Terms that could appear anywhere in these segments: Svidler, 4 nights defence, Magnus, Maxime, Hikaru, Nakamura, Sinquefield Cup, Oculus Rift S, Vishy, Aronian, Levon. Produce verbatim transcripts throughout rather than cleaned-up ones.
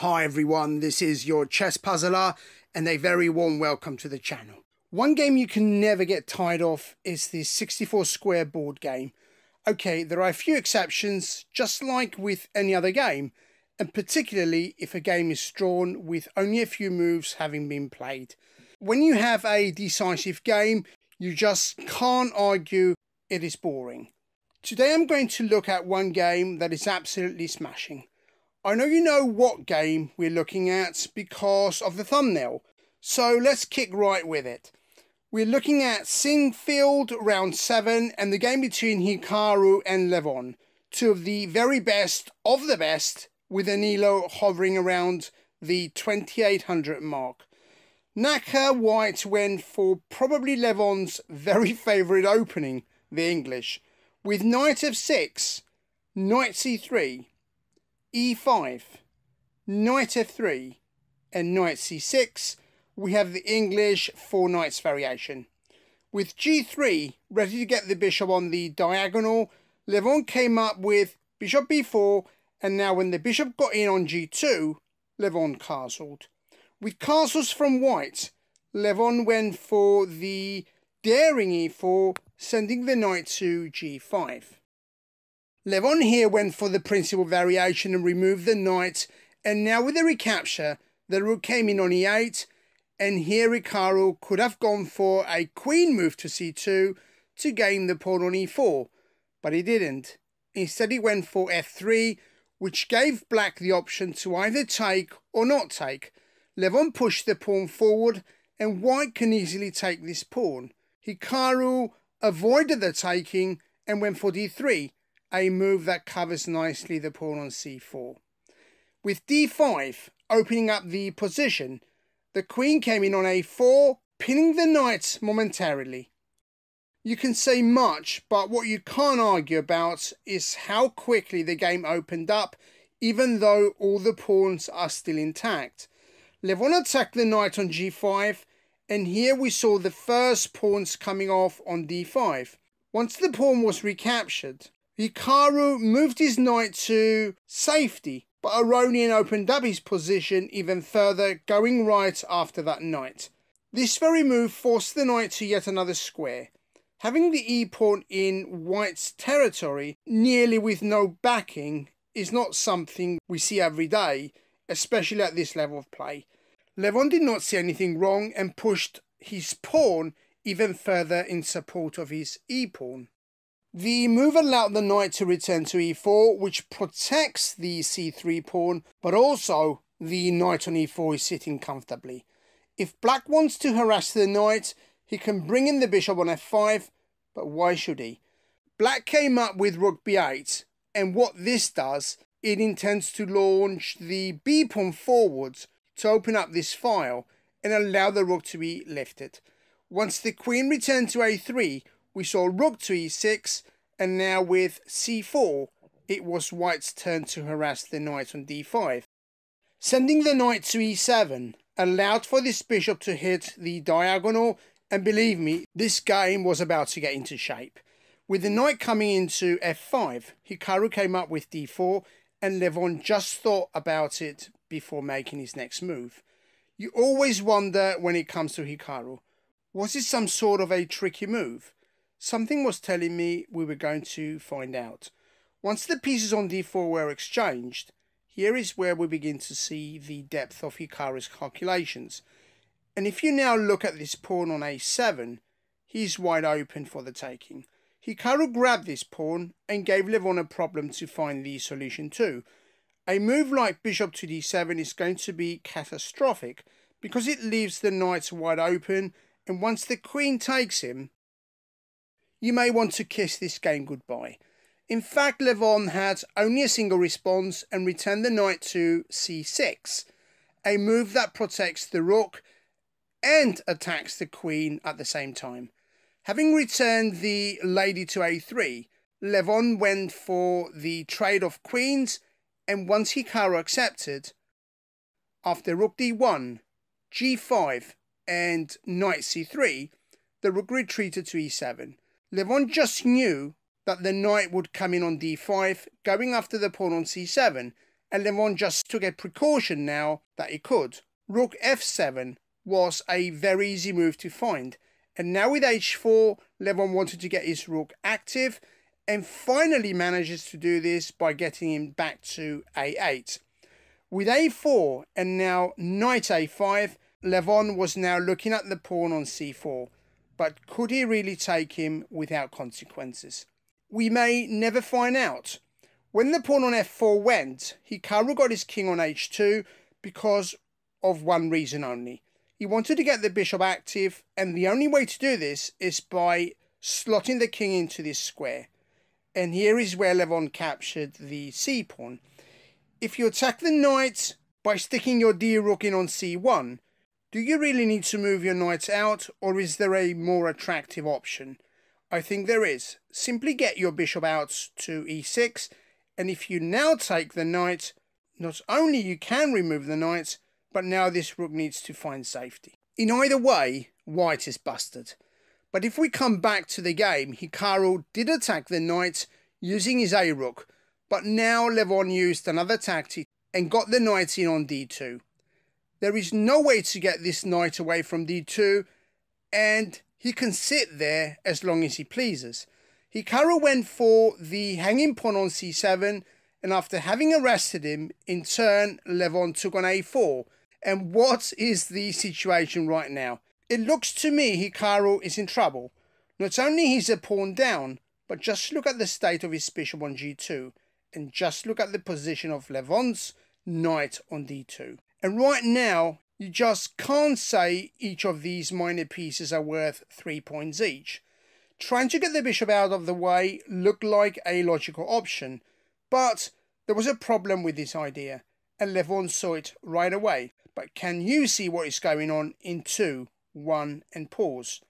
Hi everyone, this is your chess puzzler and a very warm welcome to the channel. One game you can never get tired of is the sixty-four square board game. Okay, there are a few exceptions, just like with any other game, and particularly if a game is drawn with only a few moves having been played. When you have a decisive game, you just can't argue it is boring. Today I'm going to look at one game that is absolutely smashing. I know you know what game we're looking at because of the thumbnail, so let's kick right with it. We're looking at Sinquefield round seven and the game between Hikaru and Levon, two of the very best of the best, with an E L O hovering around the twenty-eight hundred mark. Naka White went for probably Levon's very favourite opening, the English, with knight f six, knight c three, e five, knight f three and knight c six. We have the English four knights variation. With g three ready to get the bishop on the diagonal, Levon came up with bishop b four, and now when the bishop got in on g two, Levon castled. With castles from White, Levon went for the daring e four, sending the knight to g five. Levon here went for the principal variation and removed the knight, and now with the recapture, the rook came in on e eight, and here Hikaru could have gone for a queen move to c two to gain the pawn on e four, but he didn't. Instead he went for f three, which gave black the option to either take or not take. Levon pushed the pawn forward, and White can easily take this pawn. Hikaru avoided the taking and went for d three, a move that covers nicely the pawn on c four. With d five opening up the position, the queen came in on a four, pinning the knight momentarily. You can say much, but what you can't argue about is how quickly the game opened up, even though all the pawns are still intact. Levon attacked the knight on g five, and here we saw the first pawns coming off on d five. Once the pawn was recaptured, Hikaru moved his knight to safety, but Aronian opened up his position even further, going right after that knight. This very move forced the knight to yet another square. Having the e-pawn in White's territory, nearly with no backing, is not something we see every day, especially at this level of play. Levon did not see anything wrong and pushed his pawn even further in support of his e-pawn. The move allowed the knight to return to e four, which protects the c three pawn, but also the knight on e four is sitting comfortably. If black wants to harass the knight, he can bring in the bishop on f five, but why should he? Black came up with rook b eight, and what this does, it intends to launch the b pawn forwards to open up this file and allow the rook to be lifted. Once the queen returned to a three, we saw rook to e six, and now with c four, it was White's turn to harass the knight on d five. Sending the knight to e seven allowed for this bishop to hit the diagonal, and believe me, this game was about to get into shape. With the knight coming into f five, Hikaru came up with d four, and Levon just thought about it before making his next move. You always wonder when it comes to Hikaru, was it some sort of a tricky move? Something was telling me we were going to find out. Once the pieces on d four were exchanged, here is where we begin to see the depth of Hikaru's calculations. And if you now look at this pawn on a seven, he's wide open for the taking. Hikaru grabbed this pawn and gave Levon a problem to find the solution to. A move like bishop to d seven is going to be catastrophic because it leaves the knight wide open, and once the queen takes him, you may want to kiss this game goodbye. In fact, Levon had only a single response and returned the knight to c six, a move that protects the rook and attacks the queen at the same time. Having returned the lady to a three, Levon went for the trade of queens, and once Hikaru accepted, after rook d one, g five and knight c three, the rook retreated to e seven. Levon just knew that the knight would come in on d five, going after the pawn on c seven, and Levon just took a precaution now that he could. Rook f seven was a very easy move to find, and now with h four, Levon wanted to get his rook active, and finally manages to do this by getting him back to a eight. With a four and now knight a five, Levon was now looking at the pawn on c four, but could he really take him without consequences? We may never find out. When the pawn on f four went, Hikaru got his king on h two because of one reason only. He wanted to get the bishop active, and the only way to do this is by slotting the king into this square. And here is where Levon captured the c pawn. If you attack the knight by sticking your d-rook in on c one, do you really need to move your knight out, or is there a more attractive option? I think there is. Simply get your bishop out to e six, and if you now take the knight, not only you can remove the knight, but now this rook needs to find safety. In either way, white is busted. But if we come back to the game, Hikaru did attack the knight using his a-rook, but now Levon used another tactic and got the knight in on d two. There is no way to get this knight away from d two, and he can sit there as long as he pleases. Hikaru went for the hanging pawn on c seven, and after having arrested him, in turn, Levon took on a four. And what is the situation right now? It looks to me Hikaru is in trouble. Not only is a pawn down, but just look at the state of his bishop on g two, and just look at the position of Levon's knight on d two. And right now, you just can't say each of these minor pieces are worth three points each. Trying to get the bishop out of the way looked like a logical option, but there was a problem with this idea, and Levon saw it right away. But can you see what is going on in two, one, and pause?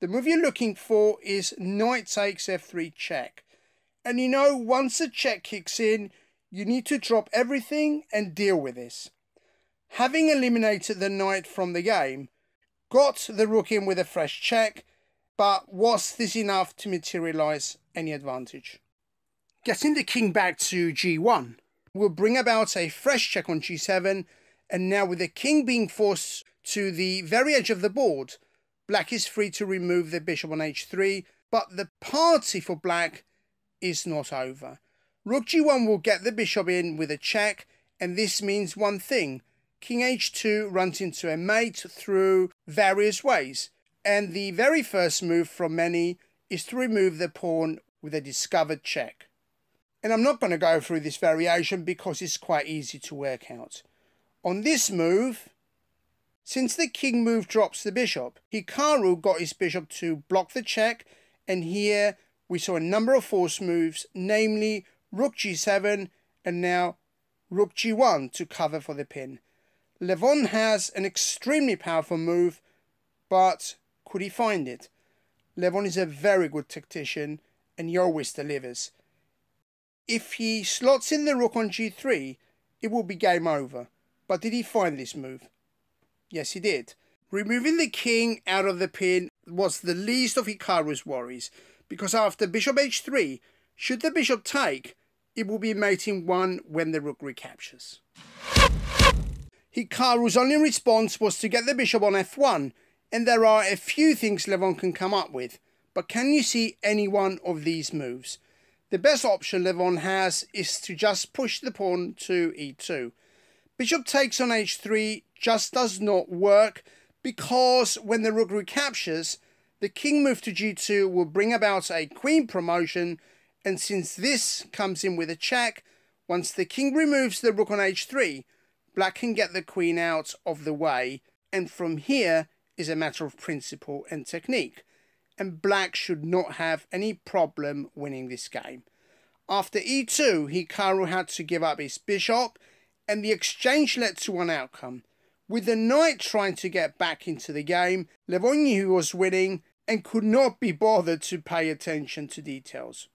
The move you're looking for is knight takes f three check. And you know, once a check kicks in, you need to drop everything and deal with this. Having eliminated the knight from the game, got the rook in with a fresh check, but was this enough to materialise any advantage? Getting the king back to g one will bring about a fresh check on g seven, and now with the king being forced to the very edge of the board, black is free to remove the bishop on h three, but the party for black is not over. Rook g one will get the bishop in with a check, and this means one thing. King h two runs into a mate through various ways, and the very first move from many is to remove the pawn with a discovered check. And I'm not going to go through this variation because it's quite easy to work out. On this move, since the king move drops the bishop, Hikaru got his bishop to block the check, and here we saw a number of forced moves, namely rook g seven and now rook g one to cover for the pin. Levon has an extremely powerful move, but could he find it? Levon is a very good tactician, and he always delivers. If he slots in the rook on g three, it will be game over. But did he find this move? Yes, he did. Removing the king out of the pin was the least of Hikaru's worries, because after bishop h three, should the bishop take, it will be mating one when the rook recaptures. Hikaru's only response was to get the bishop on f one, and there are a few things Levon can come up with, but can you see any one of these moves? The best option Levon has is to just push the pawn to e two. Bishop takes on h three just does not work, because when the rook recaptures, the king move to g two will bring about a queen promotion, and since this comes in with a check, once the king removes the rook on h three, black can get the queen out of the way, and from here is a matter of principle and technique, and black should not have any problem winning this game. After e two, Hikaru had to give up his bishop, and the exchange led to one outcome. With the knight trying to get back into the game, Levon knew he was winning and could not be bothered to pay attention to details.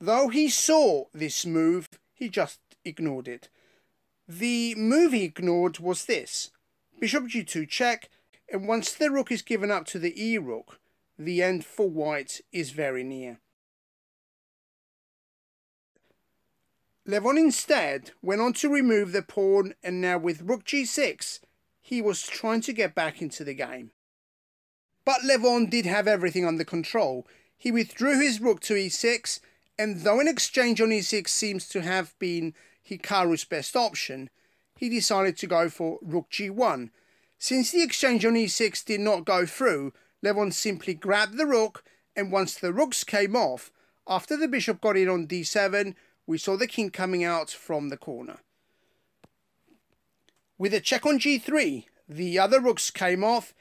Though he saw this move, he just ignored it. The move he ignored was this. Bishop g two check, and once the rook is given up to the e-rook, the end for white is very near. Levon instead went on to remove the pawn, and now with rook g six, he was trying to get back into the game. But Levon did have everything under control. He withdrew his rook to e six, and though an exchange on e six seems to have been Hikaru's best option, he decided to go for rook g one. Since the exchange on e six did not go through, Levon simply grabbed the rook, and once the rooks came off, after the bishop got in on d seven, we saw the king coming out from the corner. With a check on g three, the other rooks came off,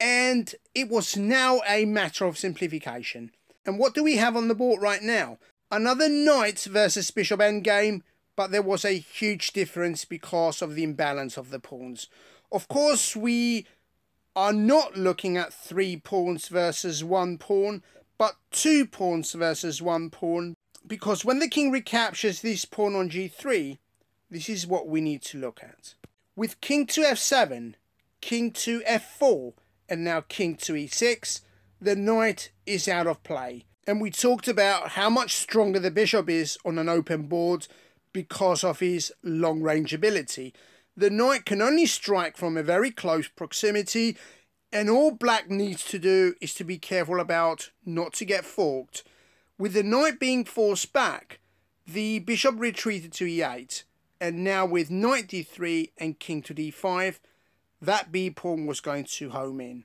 and it was now a matter of simplification. And what do we have on the board right now? Another knight versus bishop endgame, but there was a huge difference because of the imbalance of the pawns. Of course, we are not looking at three pawns versus one pawn, but two pawns versus one pawn, because when the king recaptures this pawn on g three, this is what we need to look at. With king to f seven, king to f four, and now king to e six, the knight is out of play. And we talked about how much stronger the bishop is on an open board because of his long-range ability. The knight can only strike from a very close proximity, and all black needs to do is to be careful about not to get forked. With the knight being forced back, the bishop retreated to e eight, and now with knight d three and king to d five, that b pawn was going to home in.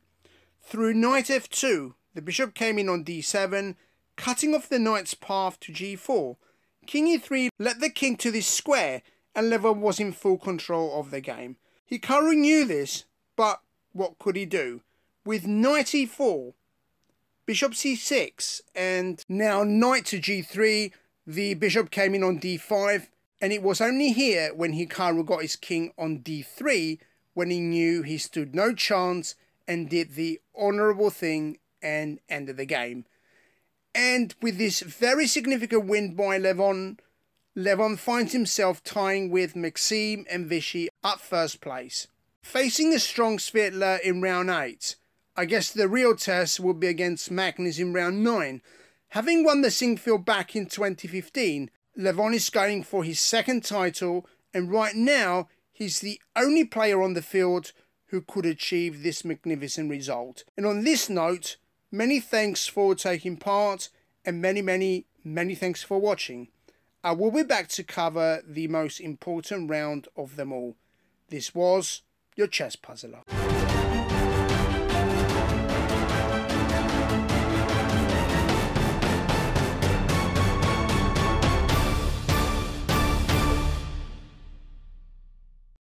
Through knight f two, the bishop came in on d seven, cutting off the knight's path to g four. King e three let the king to this square, and Levon was in full control of the game. Hikaru knew this, but what could he do? With knight e four, bishop c six, and now knight to g three, the bishop came in on d five, and it was only here when Hikaru got his king on d three, when he knew he stood no chance and did the honourable thing and ended the game. And with this very significant win by Levon, Levon finds himself tying with Maxime and Vishy at first place. Facing a strong Svidler in round eight, I guess the real test will be against Magnus in round nine. Having won the Sinquefield back in twenty fifteen, Levon is going for his second title, and right now he's the only player on the field who could achieve this magnificent result. And on this note, many thanks for taking part, and many, many, many thanks for watching. I will be back to cover the most important round of them all. This was your Chess Puzzler.